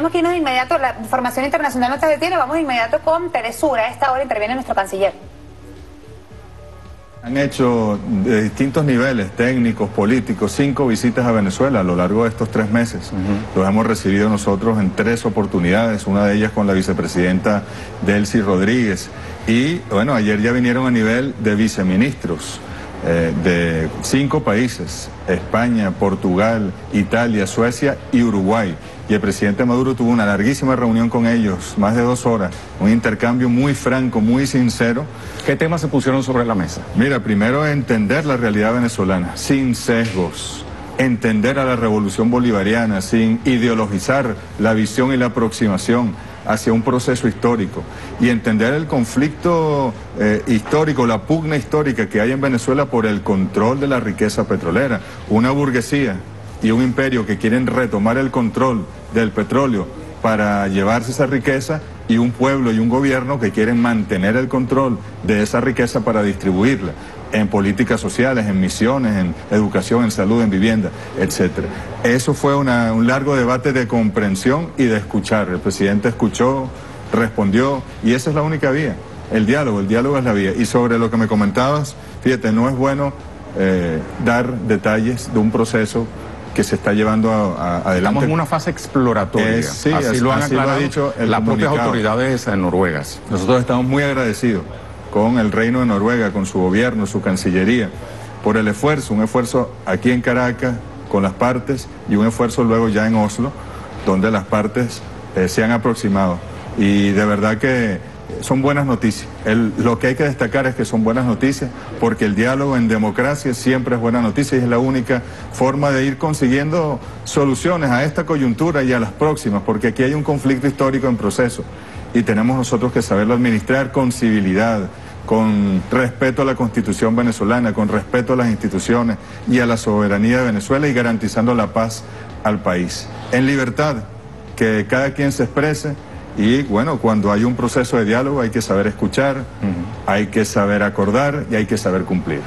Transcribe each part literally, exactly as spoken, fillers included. Vamos a irnos de inmediato, la información internacional no se detiene, vamos de inmediato con Telesur. A esta hora interviene nuestro canciller. Han hecho de distintos niveles, técnicos, políticos, cinco visitas a Venezuela a lo largo de estos tres meses. Uh-huh. Los hemos recibido nosotros en tres oportunidades, una de ellas con la vicepresidenta Delcy Rodríguez. Y bueno, ayer ya vinieron a nivel de viceministros eh, de cinco países, España, Portugal, Italia, Suecia y Uruguay. Y el presidente Maduro tuvo una larguísima reunión con ellos, más de dos horas, un intercambio muy franco, muy sincero. ¿Qué temas se pusieron sobre la mesa? Mira, primero entender la realidad venezolana, sin sesgos, entender a la revolución bolivariana, sin ideologizar la visión y la aproximación hacia un proceso histórico, y entender el conflicto eh, histórico, la pugna histórica que hay en Venezuela por el control de la riqueza petrolera, una burguesía y un imperio que quieren retomar el control del petróleo para llevarse esa riqueza, y un pueblo y un gobierno que quieren mantener el control de esa riqueza para distribuirla en políticas sociales, en misiones, en educación, en salud, en vivienda, etcétera. Eso fue una, un largo debate de comprensión y de escuchar. El presidente escuchó, respondió, y esa es la única vía, el diálogo, el diálogo es la vía. Y sobre lo que me comentabas, fíjate, no es bueno eh, dar detalles de un proceso que se está llevando a, a, adelante. Estamos en una fase exploratoria. Eh, sí, así, así lo han así aclarado lo ha dicho las propias autoridades noruegas. Nosotros estamos muy agradecidos con el Reino de Noruega, con su gobierno, su cancillería, por el esfuerzo, un esfuerzo aquí en Caracas con las partes y un esfuerzo luego ya en Oslo, donde las partes eh, se han aproximado. Y de verdad que son buenas noticias. El, lo que hay que destacar es que son buenas noticias, porque el diálogo en democracia siempre es buena noticia y es la única forma de ir consiguiendo soluciones a esta coyuntura y a las próximas, porque aquí hay un conflicto histórico en proceso y tenemos nosotros que saberlo administrar con civilidad, con respeto a la Constitución venezolana, con respeto a las instituciones y a la soberanía de Venezuela, y garantizando la paz al país. En libertad, que cada quien se exprese. Y bueno, cuando hay un proceso de diálogo hay que saber escuchar, uh-huh. hay que saber acordar y hay que saber cumplir.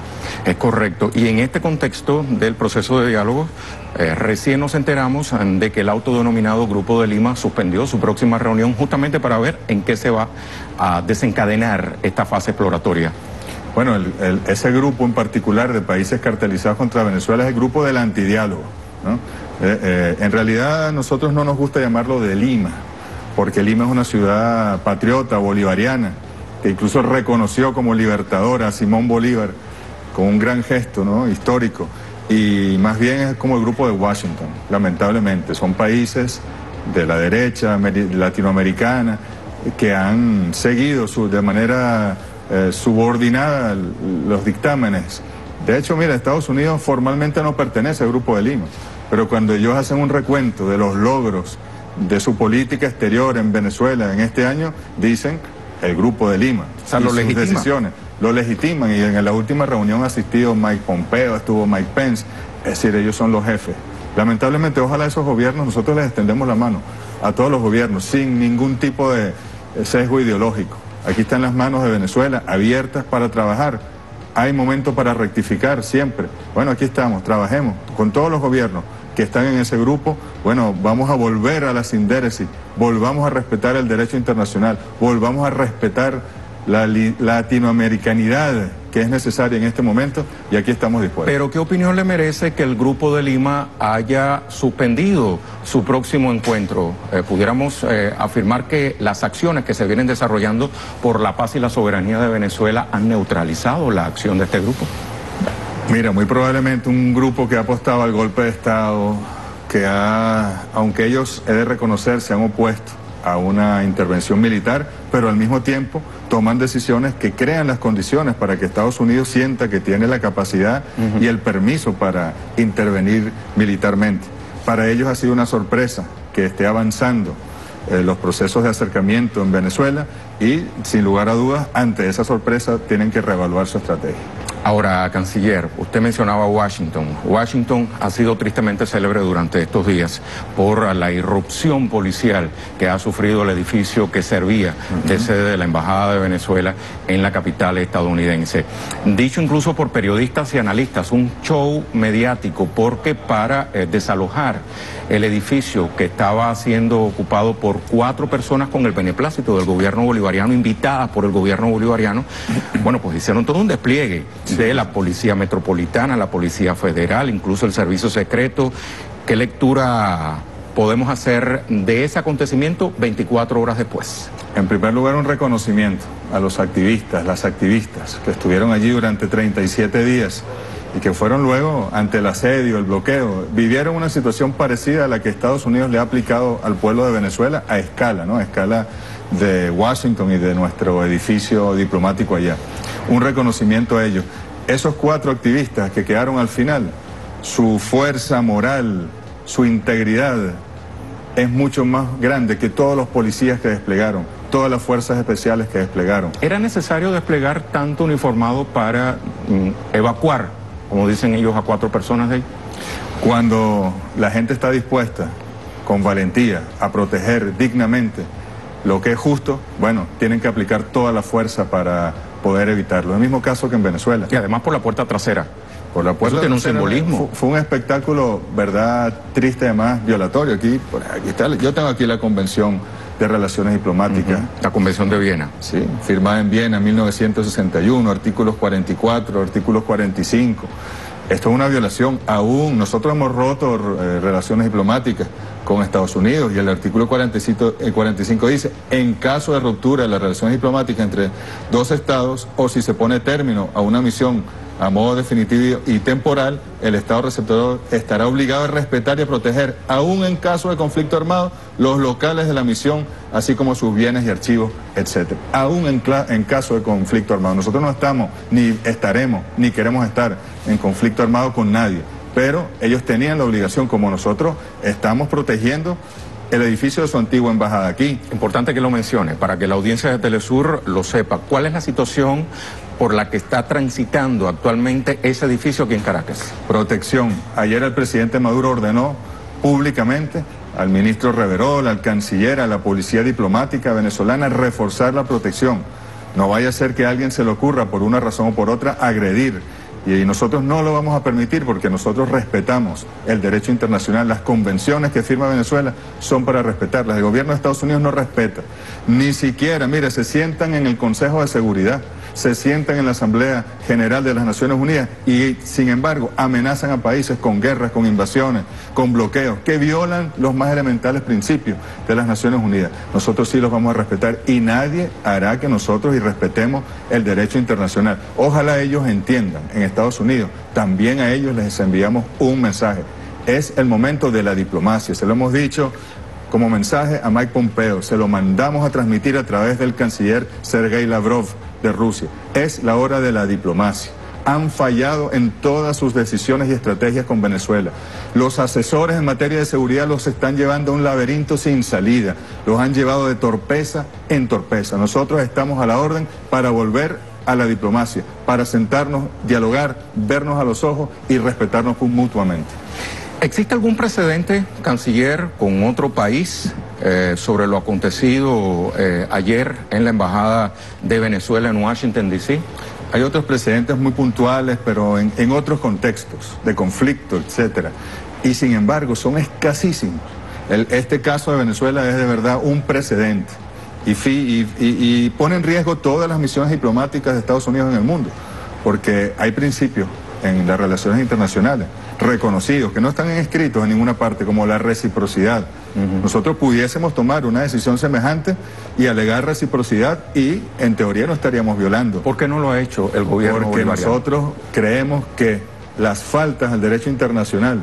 Es correcto. Y en este contexto del proceso de diálogo, eh, recién nos enteramos de que el autodenominado Grupo de Lima suspendió su próxima reunión justamente para ver en qué se va a desencadenar esta fase exploratoria. Bueno, el, el, ese grupo en particular de países cartelizados contra Venezuela es el grupo del antidiálogo, ¿no? Eh, eh, en realidad a nosotros no nos gusta llamarlo de Lima, porque Lima es una ciudad patriota, bolivariana, que incluso reconoció como libertadora a Simón Bolívar, con un gran gesto, ¿no?, histórico, y más bien es como el grupo de Washington, lamentablemente. Son países de la derecha latinoamericana que han seguido su, de manera eh, subordinada los dictámenes. De hecho, mira, Estados Unidos formalmente no pertenece al Grupo de Lima, pero cuando ellos hacen un recuento de los logros de su política exterior en Venezuela en este año, dicen el Grupo de Lima, o sea, y lo sus legitima. decisiones lo legitiman, y en la última reunión ha asistido Mike Pompeo, estuvo Mike Pence, es decir, ellos son los jefes. Lamentablemente, ojalá esos gobiernos, nosotros les extendemos la mano a todos los gobiernos, sin ningún tipo de sesgo ideológico. Aquí están las manos de Venezuela abiertas para trabajar, hay momentos para rectificar siempre. Bueno, aquí estamos, trabajemos con todos los gobiernos que están en ese grupo. Bueno, vamos a volver a la sindéresis, volvamos a respetar el derecho internacional, volvamos a respetar la latinoamericanidad que es necesaria en este momento, y aquí estamos dispuestos. Pero ¿qué opinión le merece que el Grupo de Lima haya suspendido su próximo encuentro? Eh, pudiéramos eh, afirmar que las acciones que se vienen desarrollando por la paz y la soberanía de Venezuela han neutralizado la acción de este grupo. Mira, muy probablemente un grupo que ha apostado al golpe de Estado, que ha, aunque ellos, he de reconocer, se han opuesto a una intervención militar, pero al mismo tiempo toman decisiones que crean las condiciones para que Estados Unidos sienta que tiene la capacidad uh-huh. y el permiso para intervenir militarmente. Para ellos ha sido una sorpresa que esté avanzando eh, los procesos de acercamiento en Venezuela, y sin lugar a dudas, ante esa sorpresa tienen que reevaluar su estrategia. Ahora, canciller, usted mencionaba Washington. Washington ha sido tristemente célebre durante estos días por la irrupción policial que ha sufrido el edificio que servía de sede de la Embajada de Venezuela en la capital estadounidense. Dicho incluso por periodistas y analistas, un show mediático, porque para eh, desalojar el edificio que estaba siendo ocupado por cuatro personas con el beneplácito del gobierno bolivariano, invitadas por el gobierno bolivariano, bueno, pues hicieron todo un despliegue de la Policía Metropolitana, la Policía Federal, incluso el Servicio Secreto. ¿Qué lectura podemos hacer de ese acontecimiento veinticuatro horas después? En primer lugar, un reconocimiento a los activistas, las activistas que estuvieron allí durante treinta y siete días y que fueron luego, ante el asedio, el bloqueo, vivieron una situación parecida a la que Estados Unidos le ha aplicado al pueblo de Venezuela a escala, ¿no? A escala de Washington y de nuestro edificio diplomático allá. Un reconocimiento a ellos. Esos cuatro activistas que quedaron al final, su fuerza moral, su integridad es mucho más grande que todos los policías que desplegaron, todas las fuerzas especiales que desplegaron. ¿Era necesario desplegar tanto uniformado para mm, evacuar, como dicen ellos, a cuatro personas de ahí? Cuando la gente está dispuesta, con valentía, a proteger dignamente lo que es justo, bueno, tienen que aplicar toda la fuerza para poder evitarlo. El mismo caso que en Venezuela. Y además por la puerta trasera. Por la puerta Eso tiene un simbolismo. Fue, fue un espectáculo, verdad, triste, además, violatorio. Aquí, por aquí está, yo tengo aquí la Convención de Relaciones Diplomáticas. Uh-huh. La Convención de Viena. Sí, firmada en Viena en mil novecientos sesenta y uno, artículos cuarenta y cuatro, artículos cuarenta y cinco. Esto es una violación. Aún nosotros hemos roto eh, relaciones diplomáticas con Estados Unidos, y el artículo cuarenta y cinco dice, en caso de ruptura de las relaciones diplomáticas entre dos estados, o si se pone término a una misión a modo definitivo y temporal, el Estado receptor estará obligado a respetar y a proteger, aún en caso de conflicto armado, los locales de la misión, así como sus bienes y archivos, etcétera. Aún en, en caso de conflicto armado. Nosotros no estamos, ni estaremos, ni queremos estar en conflicto armado con nadie, pero ellos tenían la obligación, como nosotros estamos protegiendo el edificio de su antigua embajada aquí. Importante que lo mencione, para que la audiencia de Telesur lo sepa. ¿Cuál es la situación por la que está transitando actualmente ese edificio aquí en Caracas? Protección. Ayer el presidente Maduro ordenó públicamente al ministro Reverol, al canciller, a la policía diplomática venezolana, reforzar la protección. No vaya a ser que a alguien se le ocurra, por una razón o por otra, agredir. Y nosotros no lo vamos a permitir, porque nosotros respetamos el derecho internacional. Las convenciones que firma Venezuela son para respetarlas. El gobierno de Estados Unidos no respeta. Ni siquiera, mire, se sientan en el Consejo de Seguridad, se sientan en la Asamblea General de las Naciones Unidas y, sin embargo, amenazan a países con guerras, con invasiones, con bloqueos, que violan los más elementales principios de las Naciones Unidas. Nosotros sí los vamos a respetar, y nadie hará que nosotros irrespetemos el derecho internacional. Ojalá ellos entiendan, en Estados Unidos, también a ellos les enviamos un mensaje. Es el momento de la diplomacia, se lo hemos dicho como mensaje a Mike Pompeo, se lo mandamos a transmitir a través del canciller Sergei Lavrov de Rusia. Es la hora de la diplomacia. Han fallado en todas sus decisiones y estrategias con Venezuela. Los asesores en materia de seguridad los están llevando a un laberinto sin salida. Los han llevado de torpeza en torpeza. Nosotros estamos a la orden para volver a la diplomacia, para sentarnos, dialogar, vernos a los ojos y respetarnos mutuamente. ¿Existe algún precedente, canciller, con otro país eh, sobre lo acontecido eh, ayer en la Embajada de Venezuela en Washington, D C? Hay otros precedentes muy puntuales, pero en, en otros contextos, de conflicto, etcétera. Y sin embargo, son escasísimos. El, este caso de Venezuela es de verdad un precedente. Y, y, y pone en riesgo todas las misiones diplomáticas de Estados Unidos en el mundo, porque hay principios en las relaciones internacionales reconocidos, que no están escritos en ninguna parte, como la reciprocidad. Uh-huh. Nosotros pudiésemos tomar una decisión semejante y alegar reciprocidad, y en teoría no estaríamos violando. ¿Por qué no lo ha hecho el gobierno Porque bolivariano? Nosotros creemos que las faltas al derecho internacional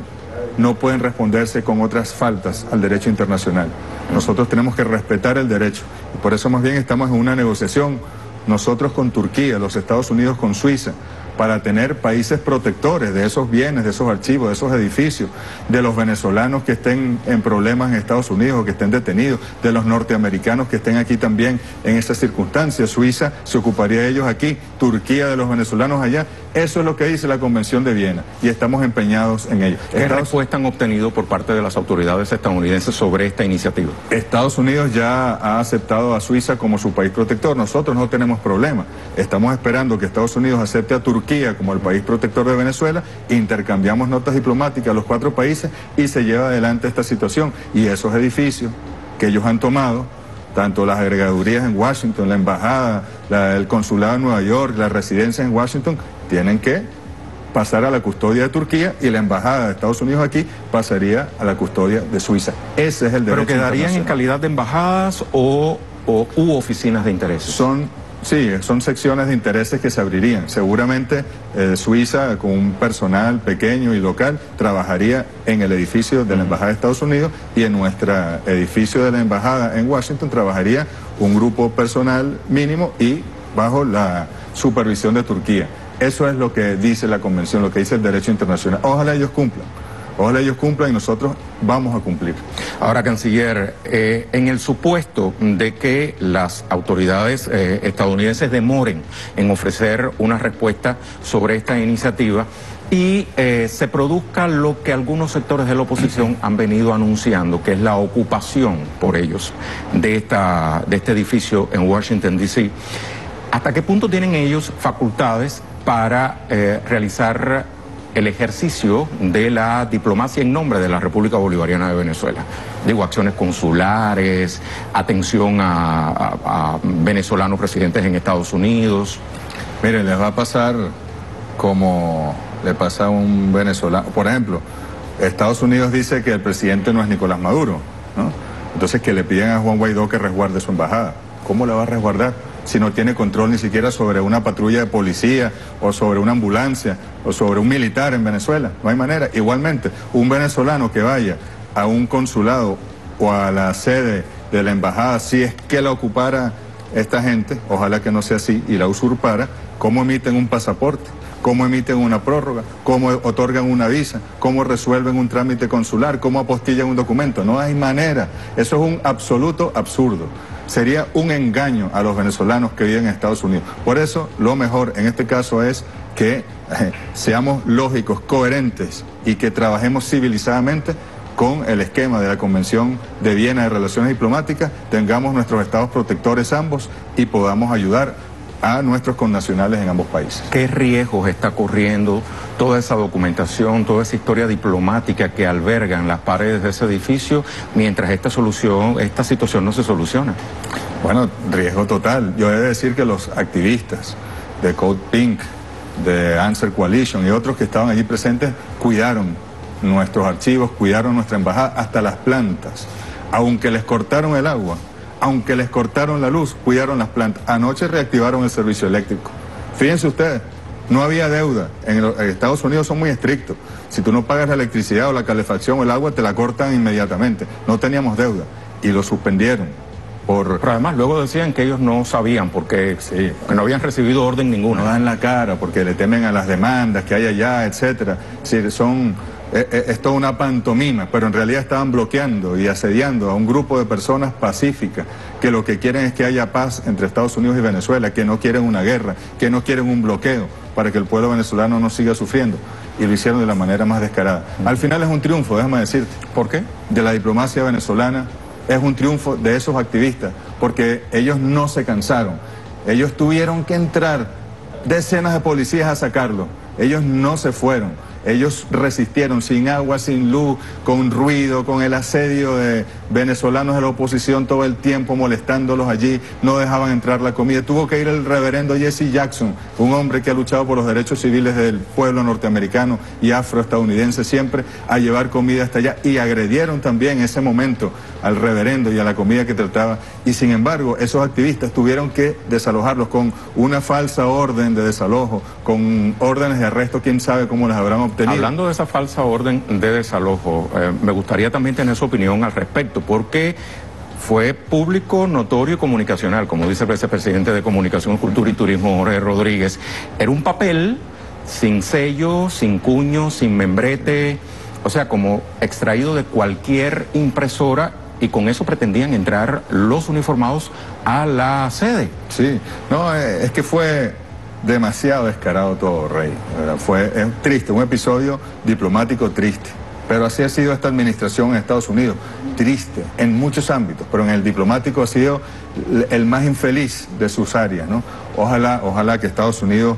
no pueden responderse con otras faltas al derecho internacional. Nosotros tenemos que respetar el derecho. Por eso más bien estamos en una negociación, nosotros con Turquía, los Estados Unidos con Suiza, para tener países protectores de esos bienes, de esos archivos, de esos edificios, de los venezolanos que estén en problemas en Estados Unidos o que estén detenidos, de los norteamericanos que estén aquí también en esas circunstancias. Suiza se ocuparía de ellos aquí, Turquía de los venezolanos allá. Eso es lo que dice la Convención de Viena y estamos empeñados en ello. ¿Qué Estados... respuesta han obtenido por parte de las autoridades estadounidenses sobre esta iniciativa? Estados Unidos ya ha aceptado a Suiza como su país protector. Nosotros no tenemos problema. Estamos esperando que Estados Unidos acepte a Turquía como el país protector de Venezuela. Intercambiamos notas diplomáticas a los cuatro países y se lleva adelante esta situación. Y esos edificios que ellos han tomado, tanto las agregadurías en Washington, la embajada, la, el consulado en Nueva York, la residencia en Washington, tienen que pasar a la custodia de Turquía y la embajada de Estados Unidos aquí pasaría a la custodia de Suiza. Ese es el derecho. ¿Pero quedarían en calidad de embajadas o, o u oficinas de intereses? Son, sí, son secciones de intereses que se abrirían. Seguramente eh, Suiza, con un personal pequeño y local, trabajaría en el edificio de la Embajada de Estados Unidos y en nuestro edificio de la Embajada en Washington trabajaría un grupo personal mínimo y bajo la supervisión de Turquía. Eso es lo que dice la Convención, lo que dice el derecho internacional. Ojalá ellos cumplan, ojalá ellos cumplan y nosotros vamos a cumplir. Ahora, Canciller, eh, en el supuesto de que las autoridades eh, estadounidenses demoren en ofrecer una respuesta sobre esta iniciativa y eh, se produzca lo que algunos sectores de la oposición han venido anunciando, que es la ocupación por ellos de, esta, de este edificio en Washington, D C, ¿hasta qué punto tienen ellos facultades para eh, realizar el ejercicio de la diplomacia en nombre de la República Bolivariana de Venezuela? Digo, acciones consulares, atención a, a, a venezolanos residentes en Estados Unidos. Miren, les va a pasar como le pasa a un venezolano. Por ejemplo, Estados Unidos dice que el presidente no es Nicolás Maduro, ¿no? Entonces que le piden a Juan Guaidó que resguarde su embajada. ¿Cómo la va a resguardar si no tiene control ni siquiera sobre una patrulla de policía o sobre una ambulancia o sobre un militar en Venezuela? No hay manera. Igualmente, un venezolano que vaya a un consulado o a la sede de la embajada, si es que la ocupara esta gente, ojalá que no sea así y la usurpara, ¿cómo emiten un pasaporte? ¿Cómo emiten una prórroga? ¿Cómo otorgan una visa? ¿Cómo resuelven un trámite consular? ¿Cómo apostillan un documento? No hay manera. Eso es un absoluto absurdo. Sería un engaño a los venezolanos que viven en Estados Unidos. Por eso, lo mejor en este caso es que eh, seamos lógicos, coherentes y que trabajemos civilizadamente con el esquema de la Convención de Viena de Relaciones Diplomáticas, tengamos nuestros estados protectores ambos y podamos ayudar a nuestros connacionales en ambos países. ¿Qué riesgos está corriendo toda esa documentación, toda esa historia diplomática que albergan las paredes de ese edificio mientras esta solución, esta situación no se soluciona? Bueno, riesgo total. Yo he de decir que los activistas de Code Pink, de Answer Coalition y otros que estaban allí presentes cuidaron nuestros archivos, cuidaron nuestra embajada, hasta las plantas. Aunque les cortaron el agua, aunque les cortaron la luz, cuidaron las plantas. Anoche reactivaron el servicio eléctrico. Fíjense ustedes, no había deuda. En Estados Unidos son muy estrictos. Si tú no pagas la electricidad o la calefacción o el agua, te la cortan inmediatamente. No teníamos deuda y lo suspendieron. Por... Pero además luego decían que ellos no sabían por qué, sí, que no habían recibido orden ninguna. No dan la cara porque le temen a las demandas que hay allá, etcétera. Sí, son... es toda una pantomima, pero en realidad estaban bloqueando y asediando a un grupo de personas pacíficas que lo que quieren es que haya paz entre Estados Unidos y Venezuela, que no quieren una guerra, que no quieren un bloqueo para que el pueblo venezolano no siga sufriendo. Y lo hicieron de la manera más descarada. Al final es un triunfo, déjame decirte. ¿Por qué? De la diplomacia venezolana, es un triunfo de esos activistas, porque ellos no se cansaron. Ellos tuvieron que entrar decenas de policías a sacarlo. Ellos no se fueron. Ellos resistieron sin agua, sin luz, con ruido, con el asedio de venezolanos de la oposición todo el tiempo molestándolos allí, no dejaban entrar la comida. Tuvo que ir el reverendo Jesse Jackson, un hombre que ha luchado por los derechos civiles del pueblo norteamericano y afroestadounidense siempre, a llevar comida hasta allá, y agredieron también en ese momento al reverendo y a la comida que trataba, y sin embargo esos activistas tuvieron que desalojarlos con una falsa orden de desalojo, con órdenes de arresto, quién sabe cómo las habrán obtenido. Hablando de esa falsa orden de desalojo, eh, me gustaría también tener su opinión al respecto, porque fue público, notorio y comunicacional, como dice el vicepresidente de Comunicación, Cultura y Turismo, Jorge Rodríguez. Era un papel sin sello, sin cuño, sin membrete, o sea, como extraído de cualquier impresora, y con eso pretendían entrar los uniformados a la sede. Sí, no, es que fue demasiado descarado todo, Rey. Fue es triste, un episodio diplomático triste. Pero así ha sido esta administración en Estados Unidos, triste en muchos ámbitos, pero en el diplomático ha sido el más infeliz de sus áreas, ¿no? Ojalá, ojalá que Estados Unidos,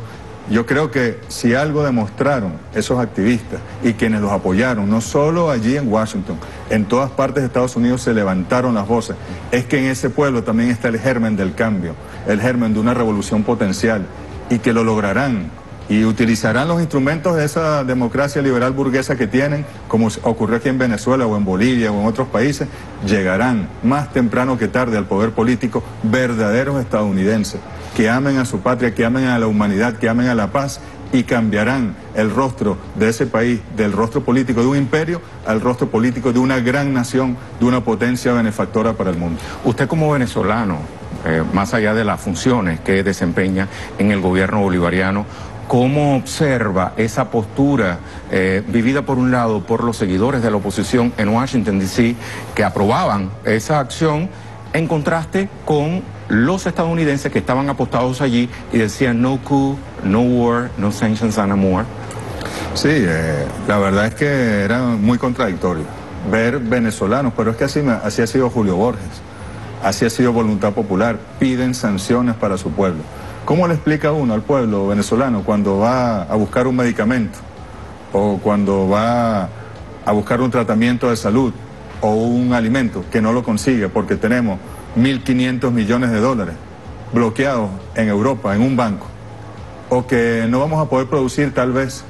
yo creo que si algo demostraron esos activistas y quienes los apoyaron, no solo allí en Washington, en todas partes de Estados Unidos se levantaron las voces, es que en ese pueblo también está el germen del cambio, el germen de una revolución potencial, y que lo lograrán. Y utilizarán los instrumentos de esa democracia liberal burguesa que tienen, como ocurrió aquí en Venezuela o en Bolivia o en otros países, llegarán más temprano que tarde al poder político verdaderos estadounidenses, que amen a su patria, que amen a la humanidad, que amen a la paz, y cambiarán el rostro de ese país, del rostro político de un imperio al rostro político de una gran nación, de una potencia benefactora para el mundo. Usted como venezolano, eh, más allá de las funciones que desempeña en el gobierno bolivariano, ¿cómo observa esa postura eh, vivida por un lado por los seguidores de la oposición en Washington, D C, que aprobaban esa acción, en contraste con los estadounidenses que estaban apostados allí y decían no coup, no war, no sanctions and more? Sí, eh, la verdad es que era muy contradictorio ver venezolanos, pero es que así, así ha sido Julio Borges, así ha sido Voluntad Popular, piden sanciones para su pueblo. ¿Cómo le explica uno al pueblo venezolano cuando va a buscar un medicamento o cuando va a buscar un tratamiento de salud o un alimento que no lo consigue porque tenemos mil quinientos millones de dólares bloqueados en Europa, en un banco, o que no vamos a poder producir tal vez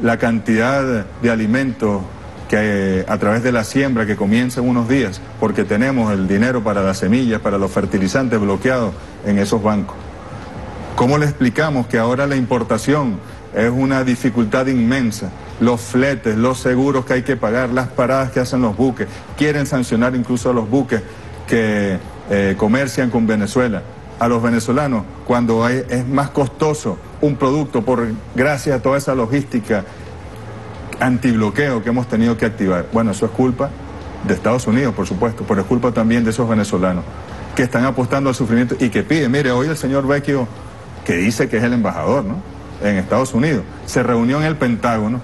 la cantidad de alimentos que a través de la siembra que comienza en unos días porque tenemos el dinero para las semillas, para los fertilizantes bloqueados en esos bancos? ¿Cómo le explicamos que ahora la importación es una dificultad inmensa? Los fletes, los seguros que hay que pagar, las paradas que hacen los buques. Quieren sancionar incluso a los buques que eh, comercian con Venezuela. A los venezolanos, cuando hay, es más costoso un producto por gracias a toda esa logística antibloqueo que hemos tenido que activar. Bueno, eso es culpa de Estados Unidos, por supuesto, pero es culpa también de esos venezolanos que están apostando al sufrimiento y que piden, mire, hoy el señor Vecchio, que dice que es el embajador, ¿no?, en Estados Unidos, se reunió en el Pentágono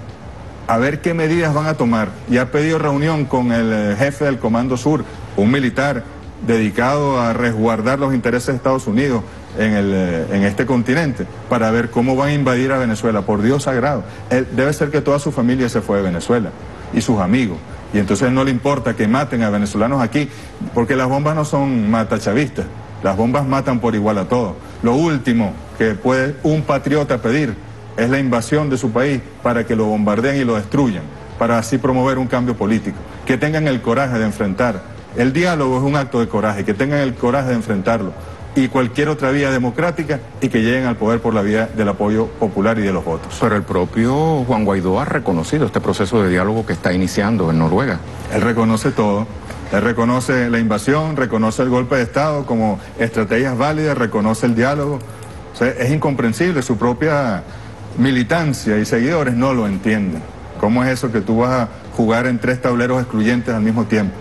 a ver qué medidas van a tomar y ha pedido reunión con el jefe del Comando Sur, un militar dedicado a resguardar los intereses de Estados Unidos en, el, en este continente, para ver cómo van a invadir a Venezuela. Por Dios sagrado, él, debe ser que toda su familia se fue de Venezuela y sus amigos, y entonces no le importa que maten a venezolanos aquí, porque las bombas no son matachavistas, las bombas matan por igual a todos. Lo último que puede un patriota pedir es la invasión de su país para que lo bombardeen y lo destruyan, para así promover un cambio político. Que tengan el coraje de enfrentar. El diálogo es un acto de coraje, que tengan el coraje de enfrentarlo. Y cualquier otra vía democrática, y que lleguen al poder por la vía del apoyo popular y de los votos. Pero el propio Juan Guaidó ha reconocido este proceso de diálogo que está iniciando en Noruega. Él reconoce todo. Él reconoce la invasión, reconoce el golpe de Estado como estrategias válidas, reconoce el diálogo. O sea, es incomprensible, su propia militancia y seguidores no lo entienden. ¿Cómo es eso que tú vas a jugar en tres tableros excluyentes al mismo tiempo?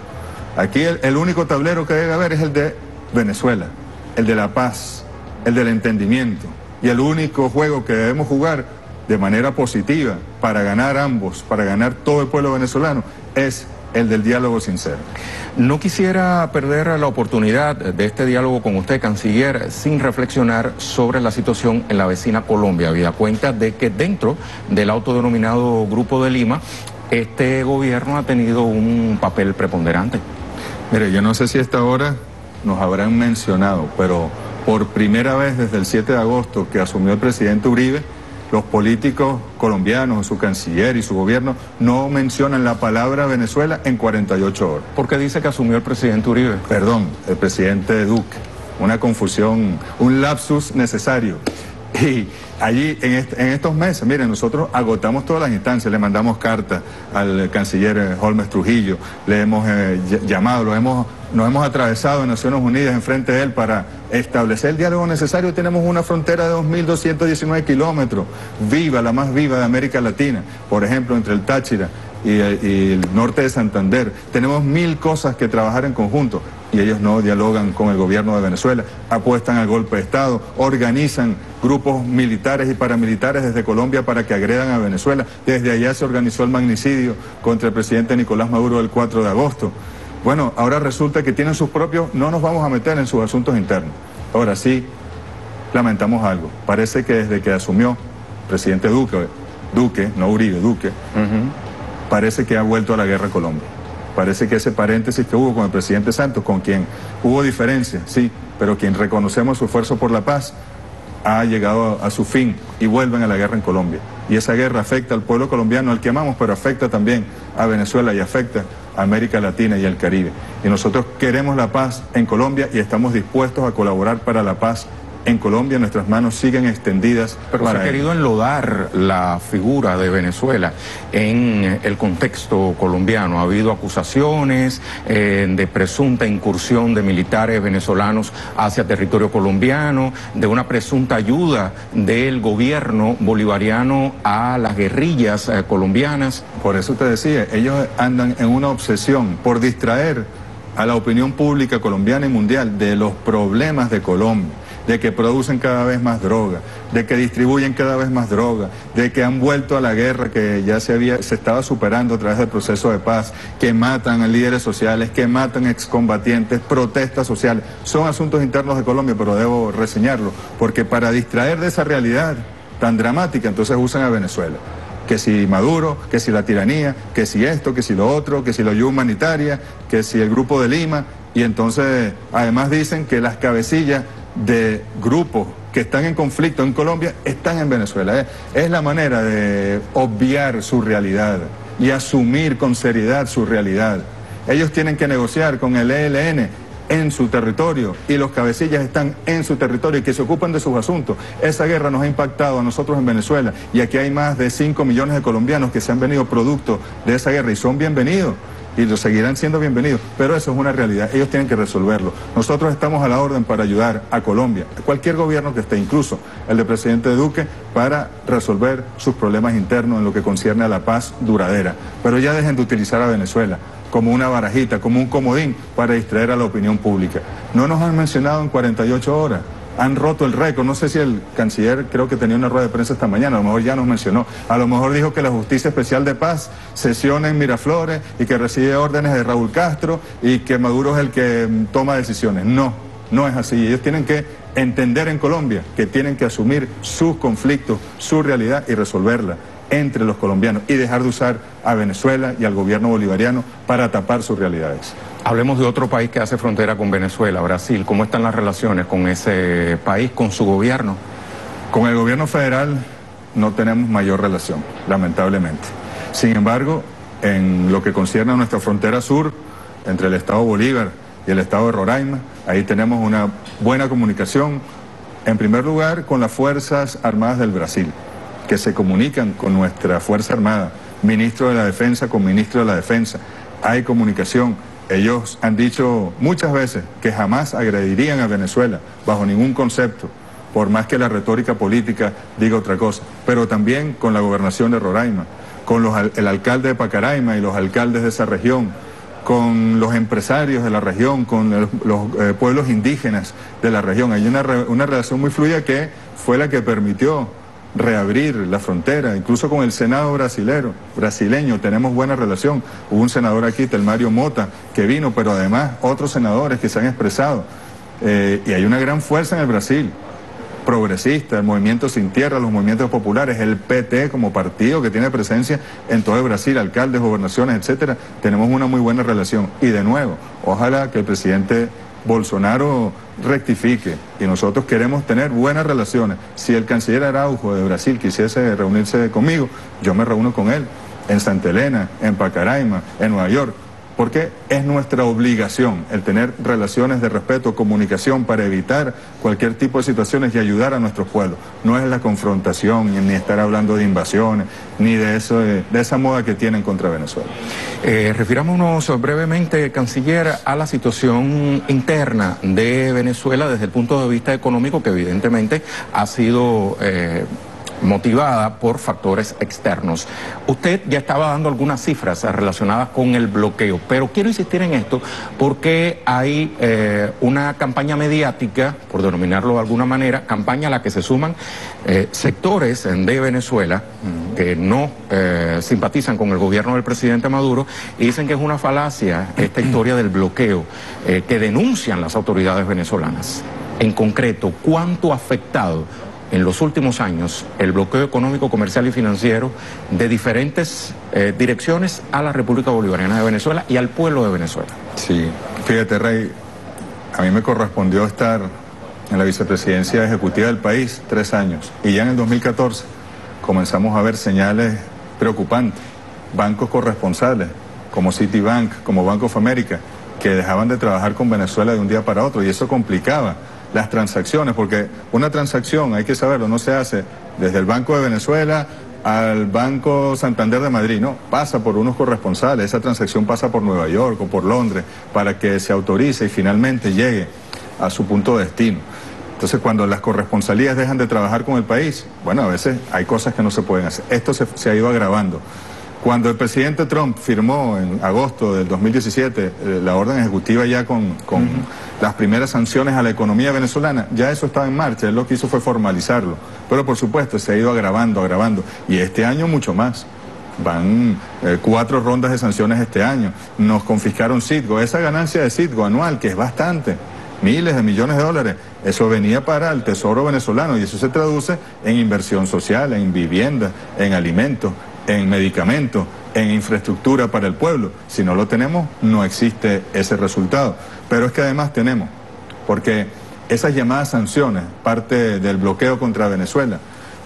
Aquí el, el único tablero que debe haber es el de Venezuela, el de la paz, el del entendimiento. Y el único juego que debemos jugar de manera positiva para ganar ambos, para ganar todo el pueblo venezolano, es el del diálogo sincero. No quisiera perder la oportunidad de este diálogo con usted, canciller, sin reflexionar sobre la situación en la vecina Colombia, habida cuenta de que dentro del autodenominado Grupo de Lima, este gobierno ha tenido un papel preponderante. Mire, yo no sé si hasta ahora nos habrán mencionado, pero por primera vez desde el siete de agosto que asumió el presidente Uribe, los políticos colombianos, su canciller y su gobierno no mencionan la palabra Venezuela en cuarenta y ocho horas. ¿Por qué dice que asumió el presidente Uribe? Perdón, el presidente Duque. Una confusión, un lapsus necesario. Y allí, en, est en estos meses, miren, nosotros agotamos todas las instancias, le mandamos cartas al canciller Holmes Trujillo, le hemos eh, llamado, lo hemos, nos hemos atravesado en Naciones Unidas enfrente de él para establecer el diálogo necesario. Tenemos una frontera de dos mil doscientos diecinueve kilómetros, viva, la más viva de América Latina, por ejemplo, entre el Táchira y, y el norte de Santander. Tenemos mil cosas que trabajar en conjunto. Y ellos no dialogan con el gobierno de Venezuela, apuestan al golpe de Estado, organizan grupos militares y paramilitares desde Colombia para que agredan a Venezuela. Desde allá se organizó el magnicidio contra el presidente Nicolás Maduro el cuatro de agosto. Bueno, ahora resulta que tienen sus propios, no nos vamos a meter en sus asuntos internos. Ahora sí, lamentamos algo. Parece que desde que asumió el presidente Duque, Duque, no Uribe, Duque, uh-huh. parece que ha vuelto a la guerra Colombia. Parece que ese paréntesis que hubo con el presidente Santos, con quien hubo diferencias, sí, pero quien reconocemos su esfuerzo por la paz, ha llegado a, a su fin y vuelven a la guerra en Colombia. Y esa guerra afecta al pueblo colombiano, al que amamos, pero afecta también a Venezuela y afecta a América Latina y al Caribe. Y nosotros queremos la paz en Colombia y estamos dispuestos a colaborar para la paz en Colombia. Nuestras manos siguen extendidas. Pero se ha querido enlodar la figura de Venezuela en el contexto colombiano. Ha habido acusaciones eh, de presunta incursión de militares venezolanos hacia territorio colombiano, de una presunta ayuda del gobierno bolivariano a las guerrillas eh, colombianas. Por eso te decía, ellos andan en una obsesión por distraer a la opinión pública colombiana y mundial de los problemas de Colombia, de que producen cada vez más droga, de que distribuyen cada vez más droga, de que han vuelto a la guerra que ya se había, se estaba superando a través del proceso de paz, que matan a líderes sociales, que matan excombatientes, protestas sociales. Son asuntos internos de Colombia, pero debo reseñarlo, porque para distraer de esa realidad tan dramática, entonces usan a Venezuela. Que si Maduro, que si la tiranía, que si esto, que si lo otro, que si la ayuda humanitaria, que si el Grupo de Lima, y entonces además dicen que las cabecillas de grupos que están en conflicto en Colombia están en Venezuela. Es la manera de obviar su realidad y asumir con seriedad su realidad. Ellos tienen que negociar con el E L N en su territorio y los cabecillas están en su territorio y que se ocupan de sus asuntos. Esa guerra nos ha impactado a nosotros en Venezuela y aquí hay más de cinco millones de colombianos que se han venido producto de esa guerra y son bienvenidos. Y lo seguirán siendo bienvenidos, pero eso es una realidad, ellos tienen que resolverlo. Nosotros estamos a la orden para ayudar a Colombia, a cualquier gobierno que esté, incluso el del presidente Duque, para resolver sus problemas internos en lo que concierne a la paz duradera. Pero ya dejen de utilizar a Venezuela como una barajita, como un comodín para distraer a la opinión pública. No nos han mencionado en cuarenta y ocho horas. Han roto el récord, no sé si el canciller, creo que tenía una rueda de prensa esta mañana, a lo mejor ya nos mencionó, a lo mejor dijo que la Justicia Especial de Paz sesiona en Miraflores y que recibe órdenes de Raúl Castro y que Maduro es el que toma decisiones. No, no es así, ellos tienen que entender en Colombia que tienen que asumir sus conflictos, su realidad y resolverla entre los colombianos y dejar de usar a Venezuela y al gobierno bolivariano para tapar sus realidades. Hablemos de otro país que hace frontera con Venezuela, Brasil. ¿Cómo están las relaciones con ese país, con su gobierno? Con el gobierno federal no tenemos mayor relación, lamentablemente. Sin embargo, en lo que concierne a nuestra frontera sur, entre el estado Bolívar y el estado de Roraima, ahí tenemos una buena comunicación, en primer lugar, con las Fuerzas Armadas del Brasil, que se comunican con nuestra Fuerza Armada, ministro de la Defensa con ministro de la Defensa. Hay comunicación. Ellos han dicho muchas veces que jamás agredirían a Venezuela, bajo ningún concepto, por más que la retórica política diga otra cosa. Pero también con la gobernación de Roraima, con los, el alcalde de Pacaraima y los alcaldes de esa región, con los empresarios de la región, con los, los eh, pueblos indígenas de la región. Hay una, re, una relación muy fluida que fue la que permitió reabrir la frontera, incluso con el Senado brasilero, brasileño, tenemos buena relación. Hubo un senador aquí, Telmario Mota, que vino, pero además otros senadores que se han expresado. Eh, y hay una gran fuerza en el Brasil, progresista, el movimiento Sin Tierra, los movimientos populares, el P T como partido que tiene presencia en todo el Brasil, alcaldes, gobernaciones, etcétera. Tenemos una muy buena relación. Y de nuevo, ojalá que el presidente Bolsonaro rectifique y nosotros queremos tener buenas relaciones. Si el canciller Araujo de Brasil quisiese reunirse conmigo, yo me reúno con él en Santa Elena, en Pacaraima, en Nueva York, porque es nuestra obligación el tener relaciones de respeto, comunicación para evitar cualquier tipo de situaciones y ayudar a nuestros pueblos. No es la confrontación, ni estar hablando de invasiones, ni de, eso, de esa moda que tienen contra Venezuela. Eh, refirámonos brevemente, canciller, a la situación interna de Venezuela desde el punto de vista económico, que evidentemente ha sido Eh, motivada por factores externos. Usted ya estaba dando algunas cifras relacionadas con el bloqueo, pero quiero insistir en esto porque hay eh, una campaña mediática, por denominarlo de alguna manera, campaña a la que se suman eh, sectores de Venezuela que no eh, simpatizan con el gobierno del presidente Maduro y dicen que es una falacia esta historia del bloqueo eh, que denuncian las autoridades venezolanas. En concreto, ¿cuánto ha afectado en los últimos años el bloqueo económico, comercial y financiero de diferentes eh, direcciones a la República Bolivariana de Venezuela y al pueblo de Venezuela? Sí, fíjate, Rey, a mí me correspondió estar en la vicepresidencia ejecutiva del país tres años y ya en el dos mil catorce comenzamos a ver señales preocupantes. Bancos corresponsales como Citibank, como Bank of America, que dejaban de trabajar con Venezuela de un día para otro, y eso complicaba las transacciones, porque una transacción, hay que saberlo, no se hace desde el Banco de Venezuela al Banco Santander de Madrid, no, pasa por unos corresponsales, esa transacción pasa por Nueva York o por Londres para que se autorice y finalmente llegue a su punto de destino. Entonces, cuando las corresponsalías dejan de trabajar con el país, bueno, a veces hay cosas que no se pueden hacer. Esto se, se ha ido agravando. Cuando el presidente Trump firmó en agosto del dos mil diecisiete eh, la orden ejecutiva ya con, con uh-huh. las primeras sanciones a la economía venezolana, ya eso estaba en marcha, él lo que hizo fue formalizarlo. Pero por supuesto se ha ido agravando, agravando, y este año mucho más. Van eh, cuatro rondas de sanciones este año, nos confiscaron CITGO, esa ganancia de CITGO anual que es bastante, miles de millones de dólares, eso venía para el tesoro venezolano y eso se traduce en inversión social, en vivienda, en alimentos, en medicamentos, en infraestructura para el pueblo. Si no lo tenemos, no existe ese resultado. Pero es que además tenemos, porque esas llamadas sanciones, parte del bloqueo contra Venezuela,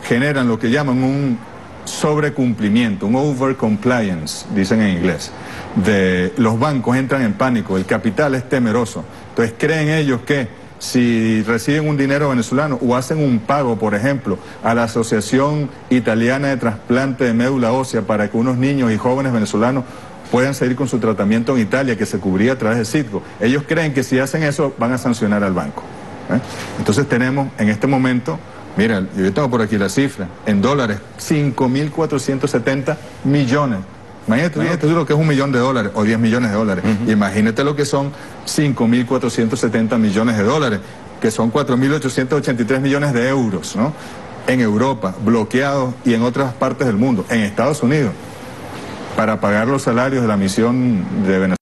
generan lo que llaman un sobrecumplimiento, un overcompliance, dicen en inglés. De, los bancos entran en pánico, el capital es temeroso. Entonces creen ellos que si reciben un dinero venezolano o hacen un pago, por ejemplo, a la Asociación Italiana de Trasplante de Médula Ósea para que unos niños y jóvenes venezolanos puedan seguir con su tratamiento en Italia, que se cubría a través de CITGO, ellos creen que si hacen eso van a sancionar al banco, ¿eh? Entonces tenemos en este momento, mira, yo tengo por aquí la cifra, en dólares, cinco mil cuatrocientos setenta millones. Imagínate, imagínate lo que es un millón de dólares o diez millones de dólares. Uh-huh. Imagínate lo que son cinco mil cuatrocientos setenta millones de dólares, que son cuatro mil ochocientos ochenta y tres millones de euros, ¿no? En Europa, bloqueados, y en otras partes del mundo, en Estados Unidos, para pagar los salarios de la misión de Venezuela.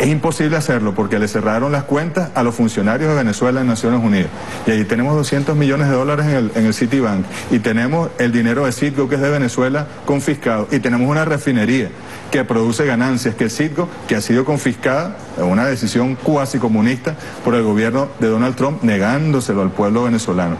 Es imposible hacerlo porque le cerraron las cuentas a los funcionarios de Venezuela en Naciones Unidas. Y ahí tenemos doscientos millones de dólares en el, en el Citibank. Y tenemos el dinero de CITGO, que es de Venezuela, confiscado. Y tenemos una refinería que produce ganancias, que es CITGO, que ha sido confiscada en una decisión cuasi comunista por el gobierno de Donald Trump, negándoselo al pueblo venezolano.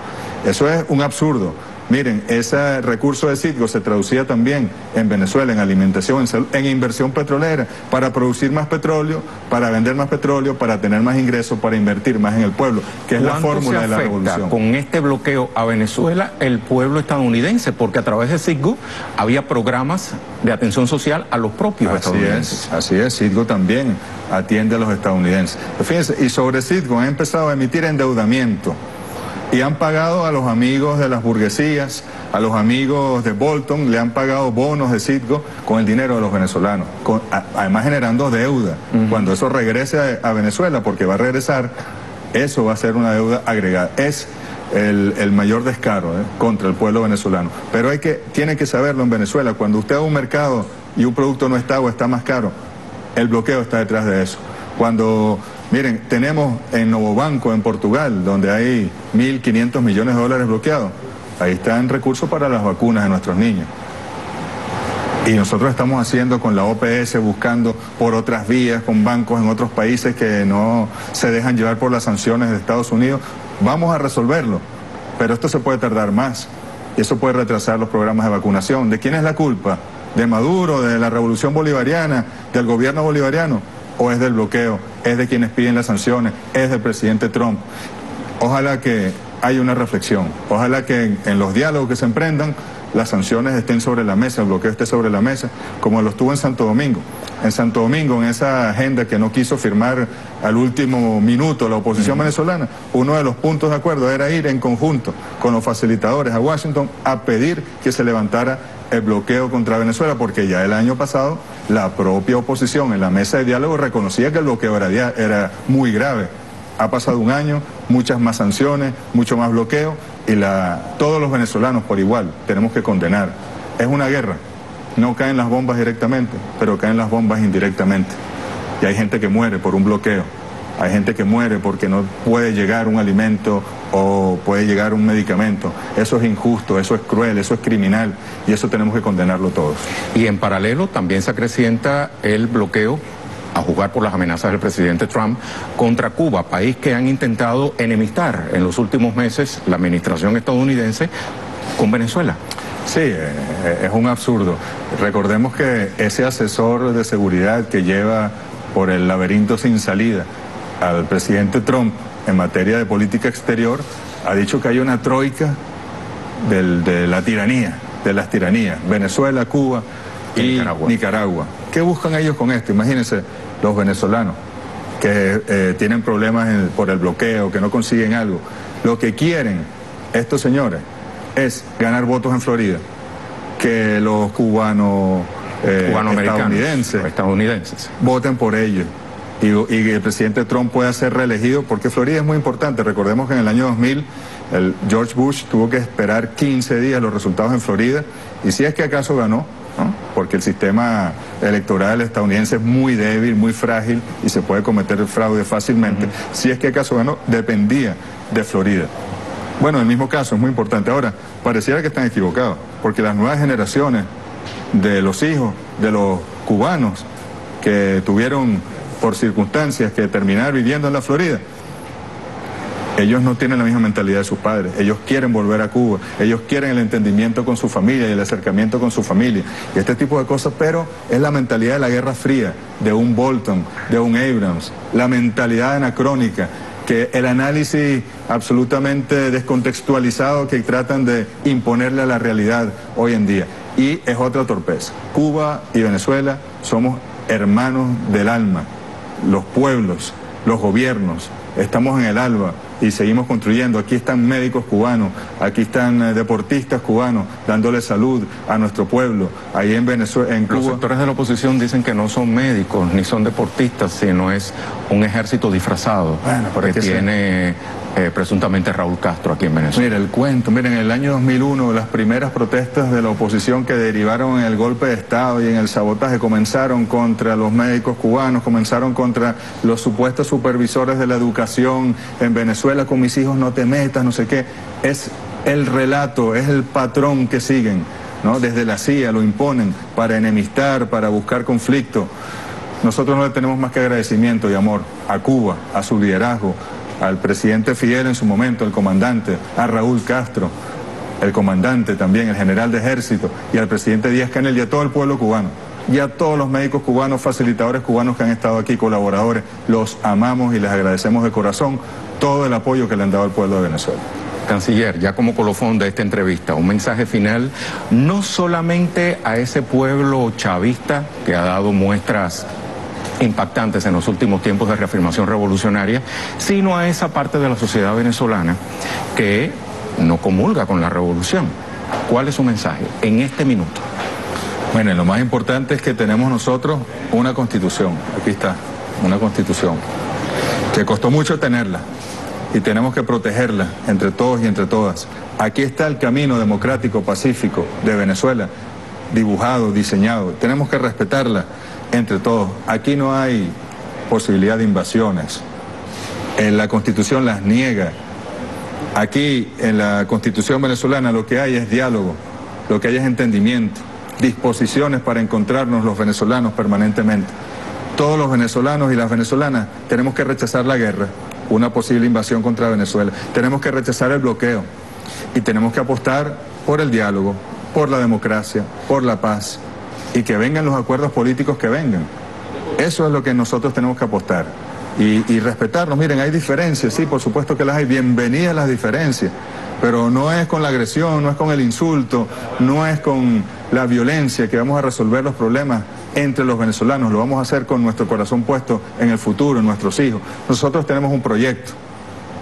Eso es un absurdo. Miren, ese recurso de CITGO se traducía también en Venezuela, en alimentación, en salud, en inversión petrolera, para producir más petróleo, para vender más petróleo, para tener más ingresos, para invertir más en el pueblo, que es la fórmula de la revolución. Con este bloqueo a Venezuela, el pueblo estadounidense, porque a través de CITGO había programas de atención social a los propios estadounidenses. Así es, así es, CITGO también atiende a los estadounidenses. Fíjense, y sobre CITGO han empezado a emitir endeudamiento. Y han pagado a los amigos de las burguesías, a los amigos de Bolton, le han pagado bonos de CITGO con el dinero de los venezolanos, con, a, además generando deuda. Uh-huh. Cuando eso regrese a, a Venezuela, porque va a regresar, eso va a ser una deuda agregada. Es el, el mayor descaro, ¿eh? Contra el pueblo venezolano. Pero hay que, tienen que saberlo en Venezuela, cuando usted va a un mercado y un producto no está o está más caro, el bloqueo está detrás de eso. Cuando, miren, tenemos en Novobanco, en Portugal, donde hay mil quinientos millones de dólares bloqueados, ahí están recursos para las vacunas de nuestros niños. Y nosotros estamos haciendo con la O P S, buscando por otras vías, con bancos en otros países que no se dejan llevar por las sanciones de Estados Unidos. Vamos a resolverlo, pero esto se puede tardar más. Eso puede retrasar los programas de vacunación. ¿De quién es la culpa? de Maduro, de la revolución bolivariana, del gobierno bolivariano, o es del bloqueo, es de quienes piden las sanciones, es del presidente Trump. Ojalá que haya una reflexión, ojalá que en, en los diálogos que se emprendan las sanciones estén sobre la mesa, el bloqueo esté sobre la mesa, como lo estuvo en Santo Domingo. En Santo Domingo, en esa agenda que no quiso firmar al último minuto la oposición uh-huh. venezolana, uno de los puntos de acuerdo era ir en conjunto con los facilitadores a Washington a pedir que se levantara el bloqueo contra Venezuela, porque ya el año pasado la propia oposición en la mesa de diálogo reconocía que el bloqueo era, era muy grave. Ha pasado un año, muchas más sanciones, mucho más bloqueo, y la, todos los venezolanos por igual tenemos que condenar. Es una guerra, no caen las bombas directamente, pero caen las bombas indirectamente. Y hay gente que muere por un bloqueo, hay gente que muere porque no puede llegar un alimento o puede llegar un medicamento. Eso es injusto, eso es cruel, eso es criminal, y eso tenemos que condenarlo todos. Y en paralelo también se acrecienta el bloqueo a jugar por las amenazas del presidente Trump contra Cuba, país que han intentado enemistar en los últimos meses la administración estadounidense con Venezuela. Sí, es un absurdo. Recordemos que ese asesor de seguridad que lleva por el laberinto sin salida al presidente Trump en materia de política exterior ha dicho que hay una troika del, de la tiranía, de las tiranías, Venezuela, Cuba y Nicaragua. Nicaragua. ¿Qué buscan ellos con esto? Imagínense, los venezolanos que eh, tienen problemas en, por el bloqueo, que no consiguen algo. Lo que quieren estos señores es ganar votos en Florida, que los cubanos, eh, cubanos estadounidenses, estadounidenses voten por ellos. Y, y el presidente Trump pueda ser reelegido, porque Florida es muy importante. Recordemos que en el año dos mil el George Bush tuvo que esperar quince días los resultados en Florida, y si es que acaso ganó, ¿no? Porque el sistema electoral estadounidense es muy débil, muy frágil, y se puede cometer fraude fácilmente. Uh-huh. Si es que acaso ganó, dependía de Florida. Bueno, el mismo caso es muy importante. Ahora, pareciera que están equivocados, porque las nuevas generaciones de los hijos de los cubanos que tuvieron por circunstancias que terminar viviendo en la Florida, ellos no tienen la misma mentalidad de sus padres. Ellos quieren volver a Cuba, ellos quieren el entendimiento con su familia y el acercamiento con su familia y este tipo de cosas, pero es la mentalidad de la Guerra Fría, de un Bolton, de un Abrams, la mentalidad anacrónica, que el análisis absolutamente descontextualizado que tratan de imponerle a la realidad hoy en día, y es otra torpeza. Cuba y Venezuela somos hermanos del alma, los pueblos, los gobiernos, estamos en el ALBA y seguimos construyendo. Aquí están médicos cubanos, aquí están deportistas cubanos dándole salud a nuestro pueblo. Ahí en Venezuela, en Cuba. Los sectores de la oposición dicen que no son médicos ni son deportistas, sino es un ejército disfrazado, bueno, que tiene eh, presuntamente Raúl Castro aquí en Venezuela. Mira el cuento, miren, en el año dos mil uno las primeras protestas de la oposición que derivaron en el golpe de Estado y en el sabotaje comenzaron contra los médicos cubanos, comenzaron contra los supuestos supervisores de la educación en Venezuela. Con mis hijos no te metas, no sé qué. Es el relato, es el patrón que siguen, ¿no? Desde la C I A lo imponen para enemistar, para buscar conflicto. Nosotros no le tenemos más que agradecimiento y amor a Cuba, a su liderazgo, al presidente Fidel en su momento, el comandante, a Raúl Castro, el comandante también, el general de ejército, y al presidente Díaz-Canel y a todo el pueblo cubano. Y a todos los médicos cubanos, facilitadores cubanos que han estado aquí, colaboradores, los amamos y les agradecemos de corazón todo el apoyo que le han dado al pueblo de Venezuela. Canciller, ya como colofón de esta entrevista, un mensaje final no solamente a ese pueblo chavista que ha dado muestras impactantes en los últimos tiempos de reafirmación revolucionaria, sino a esa parte de la sociedad venezolana que no comulga con la revolución. ¿Cuál es su mensaje en este minuto? Bueno, lo más importante es que tenemos nosotros una constitución, aquí está, una constitución, que costó mucho tenerla y tenemos que protegerla entre todos y entre todas. Aquí está el camino democrático, pacífico de Venezuela, dibujado, diseñado, tenemos que respetarla entre todos. Aquí no hay posibilidad de invasiones, en la constitución las niega. Aquí en la constitución venezolana lo que hay es diálogo, lo que hay es entendimiento, disposiciones para encontrarnos los venezolanos permanentemente. Todos los venezolanos y las venezolanas tenemos que rechazar la guerra, una posible invasión contra Venezuela, tenemos que rechazar el bloqueo y tenemos que apostar por el diálogo, por la democracia, por la paz, y que vengan los acuerdos políticos que vengan. Eso es lo que nosotros tenemos que apostar. Y, y respetarnos. Miren, hay diferencias, sí, por supuesto que las hay, bienvenidas las diferencias, pero no es con la agresión, no es con el insulto, no es con la violencia que vamos a resolver los problemas entre los venezolanos. Lo vamos a hacer con nuestro corazón puesto en el futuro, en nuestros hijos. Nosotros tenemos un proyecto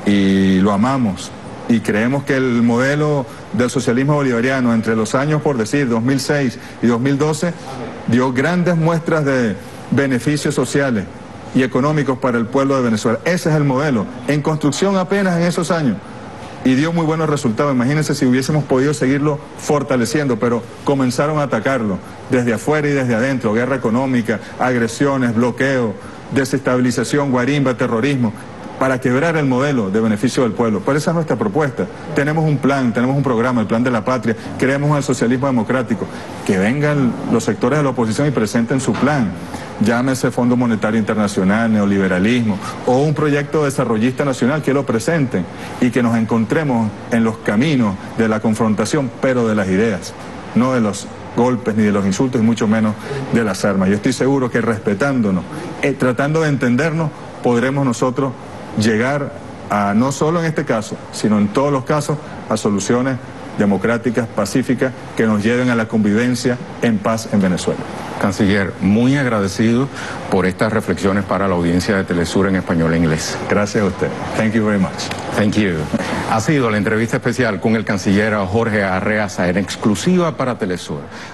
y lo amamos y creemos que el modelo del socialismo bolivariano entre los años, por decir, dos mil seis y dos mil doce, dio grandes muestras de beneficios sociales y económicos para el pueblo de Venezuela. Ese es el modelo, en construcción apenas en esos años, y dio muy buenos resultados. Imagínense si hubiésemos podido seguirlo fortaleciendo, pero comenzaron a atacarlo desde afuera y desde adentro: guerra económica, agresiones, bloqueo, desestabilización, guarimba, terrorismo, para quebrar el modelo de beneficio del pueblo. Por esa es nuestra propuesta. Tenemos un plan, tenemos un programa, el plan de la patria. Creemos en el socialismo democrático. Que vengan los sectores de la oposición y presenten su plan. Llámese Fondo Monetario Internacional, neoliberalismo, o un proyecto desarrollista nacional, que lo presenten y que nos encontremos en los caminos de la confrontación, pero de las ideas, no de los golpes, ni de los insultos, y mucho menos de las armas. Yo estoy seguro que respetándonos, eh, tratando de entendernos, podremos nosotros llegar a, no solo en este caso, sino en todos los casos, a soluciones democráticas, pacíficas, que nos lleven a la convivencia en paz en Venezuela. Canciller, muy agradecido por estas reflexiones para la audiencia de Telesur en español e inglés. Gracias a usted. Thank you very much. Thank you. Ha sido la entrevista especial con el canciller Jorge Arreaza, en exclusiva para Telesur.